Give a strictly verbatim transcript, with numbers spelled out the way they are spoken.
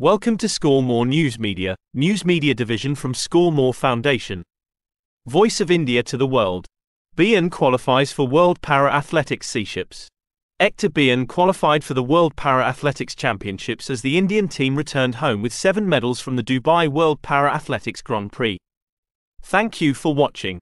Welcome to Score More News Media, News Media Division from Score More Foundation. Voice of India to the World. Bhyan qualifies for World Para Athletics Championships. Ekta Bhyan qualified for the World Para Athletics Championships as the Indian team returned home with seven medals from the Dubai World Para Athletics Grand Prix. Thank you for watching.